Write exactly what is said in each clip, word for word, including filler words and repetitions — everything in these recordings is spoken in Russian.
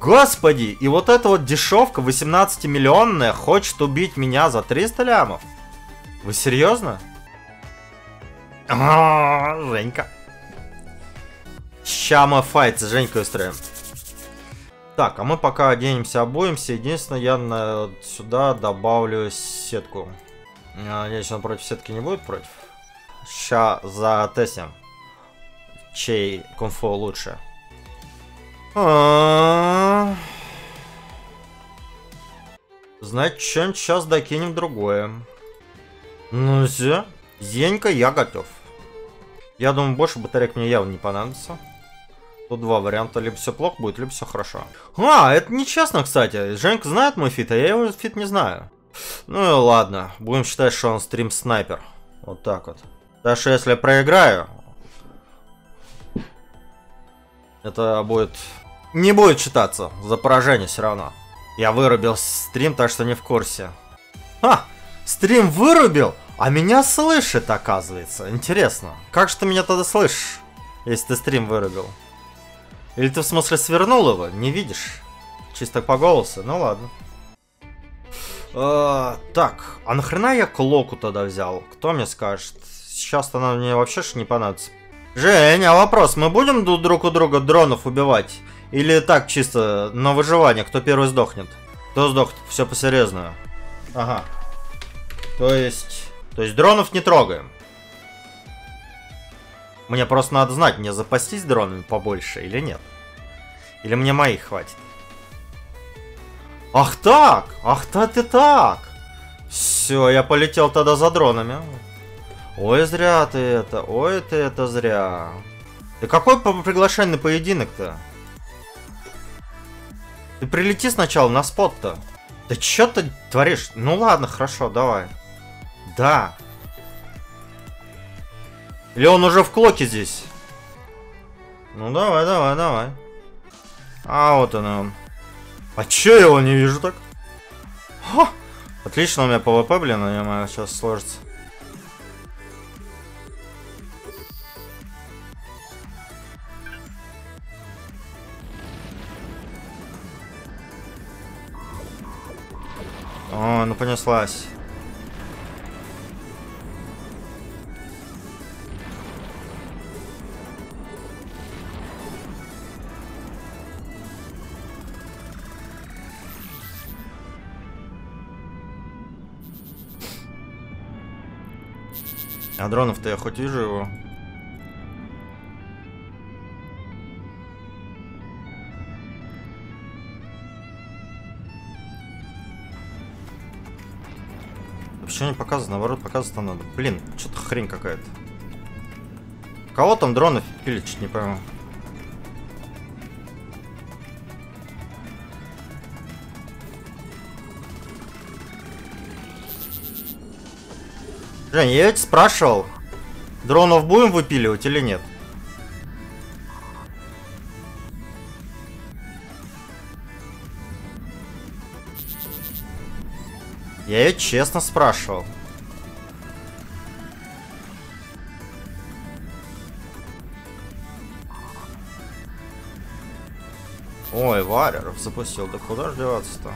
Господи, и вот эта вот дешевка восемнадцатимиллионная хочет убить меня за триста лямов? Вы серьезно? А-а-а, Женька. Ща мы файт с Женькой устроим. Так, а мы пока оденемся, обуемся. Единственное, я на... сюда добавлю сетку. Надеюсь, он против сетки не будет против. Ща затестим, чей кунг-фу лучше. А -а -а. Значит, чем сейчас докинем другое. Ну все, Зенька, я готов. Я думаю, больше батарейк мне явно не понадобится. Тут два варианта, либо все плохо будет, либо все хорошо. А, это нечестно, кстати. Женька знает мой фит, а я его фит не знаю. Ну и ладно, будем считать, что он стрим-снайпер. Вот так вот. Даже если я проиграю, это будет... не будет считаться за поражение все равно. Я вырубил стрим, так что не в курсе. А, стрим вырубил, а меня слышит, оказывается. Интересно, как же ты меня тогда слышишь, если ты стрим вырубил? Или ты в смысле свернул его, не видишь? Чисто по голосу, ну ладно. А, так, а нахрена я Клоку тогда взял? Кто мне скажет? Сейчас-то она мне вообще ж не понадобится. Жень, а вопрос, мы будем друг у друга дронов убивать? Или так чисто на выживание, кто первый сдохнет? Кто сдохнет, все по-серьезному. Ага. То есть... То есть дронов не трогаем. Мне просто надо знать, мне запастись дронами побольше или нет. Или мне моих хватит. Ах так! Ах так ты так! Все, я полетел тогда за дронами. Ой, зря ты это, ой, ты это зря. Ты какой приглашенный поединок-то? Ты прилети сначала на спот-то. Да чё ты творишь? Ну ладно, хорошо, давай. Да. Или он уже в клоке здесь? Ну давай, давай, давай. А вот он он. А чё я его не вижу так? Ха! Отлично, у меня пэ вэ пэ, блин, наверное, сейчас сложится. О, ну понеслась. А дронов-то я хоть вижу его. Вообще не показывает, наоборот, показывать надо. Блин, что-то хрень какая-то. Кого там дронов пилит, чуть не пойму. Жень, я ведь спрашивал, дронов будем выпиливать или нет? Я ведь честно спрашивал. Ой, вареров запустил, да куда ж деваться-то?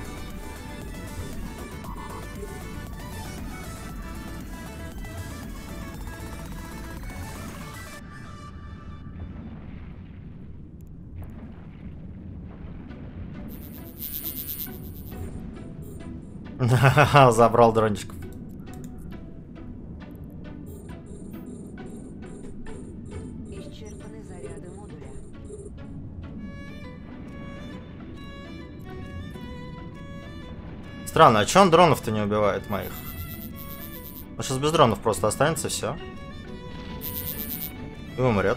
Забрал дрончиков. Исчерпаны заряды модуля. Странно, а че он дронов-то не убивает моих? Он сейчас без дронов просто останется, все. И умрет.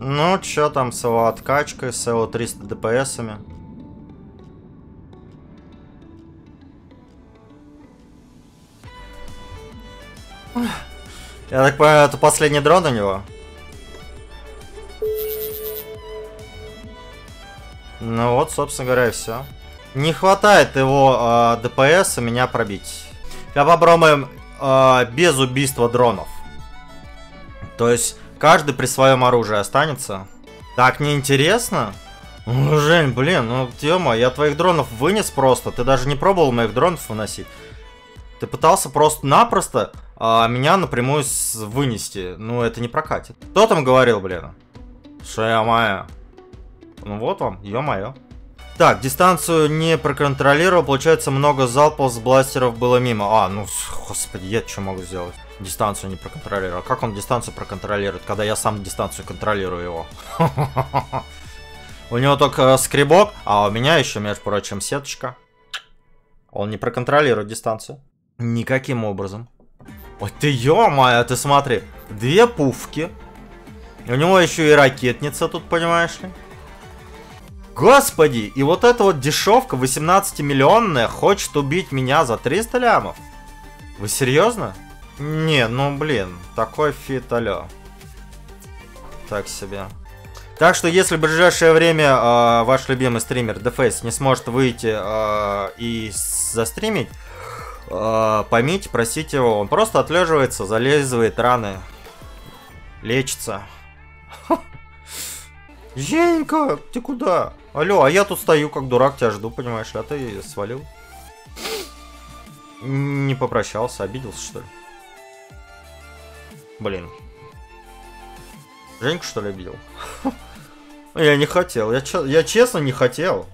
Ну, чё там с его откачкой, с его тремястами дэ пэ эсами? Я так понимаю, это последний дрон у него? Ну вот, собственно говоря, и все. Не хватает его э, ДПС меня пробить. Сейчас попробуем э, без убийства дронов. То есть каждый при своем оружии останется. Так неинтересно? Ну, Жень, блин, ну тема, я твоих дронов вынес просто. Ты даже не пробовал моих дронов выносить. Ты пытался просто-напросто а, меня напрямую вынести. Ну, это не прокатит. Кто там говорил, блин? Шея моя. Ну вот вам, ё-моё. Так, дистанцию не проконтролировал. Получается, много залпов с бластеров было мимо. А, ну, господи, я что могу сделать? Дистанцию не проконтролировал. Как он дистанцию проконтролирует, когда я сам дистанцию контролирую его? У него только скребок, а у меня еще, между прочим, сеточка. Он не проконтролирует дистанцию. Никаким образом. Ой, ты ё-моё, ты смотри. Две пуфки. У него еще и ракетница тут, понимаешь ли? Господи, и вот эта вот дешевка восемнадцатимиллионная хочет убить меня за триста лямов? Вы серьезно? Не, ну блин, такой фит, алё. Так себе. Так что, если в ближайшее время э, ваш любимый стример DeFace не сможет выйти э, и застримить, э, поймите, простите его, он просто отлеживается, залезывает раны, лечится. Женька, ты куда? Алло, а я тут стою как дурак, тебя жду, понимаешь, а ты свалил. Не попрощался, обиделся, что ли? Блин. Женьку, что ли, обидел? Я не хотел, я, я честно не хотел.